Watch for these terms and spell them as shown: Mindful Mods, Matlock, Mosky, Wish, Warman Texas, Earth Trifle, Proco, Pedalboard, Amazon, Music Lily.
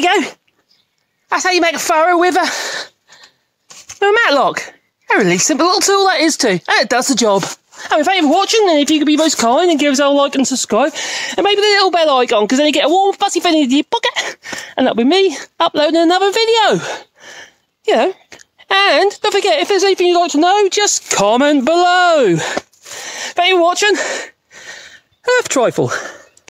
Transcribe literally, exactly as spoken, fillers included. there you go. That's how you make a furrow with a, a matlock. A really simple little tool that is too, and it does the job. I mean, thank you for watching, and if you could be most kind and give us a like and subscribe, and maybe the little bell icon, because then you get a warm fuzzy thing into your pocket, and that'll be me uploading another video. You know, and don't forget, if there's anything you'd like to know, just comment below. Thank you for watching. Earth Trifle.